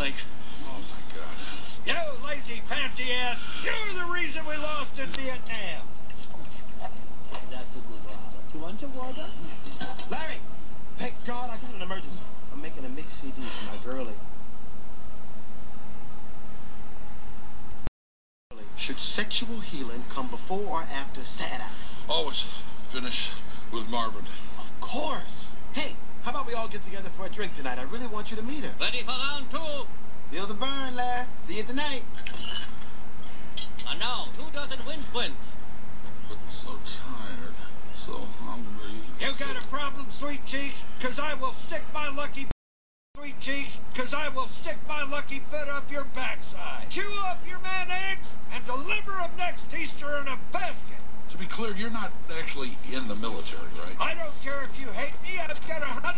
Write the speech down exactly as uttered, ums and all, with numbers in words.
like... Oh, my God. You lazy, pansy ass! You're the reason we lost in Vietnam! That's a good one. Do you want your water? Larry! Thank God I got an emergency. I'm making a mix C D for my girlie. Should sexual healing come before or after sad eyes? Always finish with Marvin. Of course! Hey, how about we all get together for a drink tonight? I really want you to meet her. Ready for round two! Feel the burn, Larry. See you tonight. And now, two dozen wind sprints. But I'm so tired, so hungry. You got a problem, Sweet Cheeks? Cause I will stick my lucky Sweet Cheeks, cause I will stick my lucky bit up your backside. Chew up your man eggs and deliver them next Easter in a basket. To be clear, you're not actually in the military, right? I don't care if you hate me. I've got a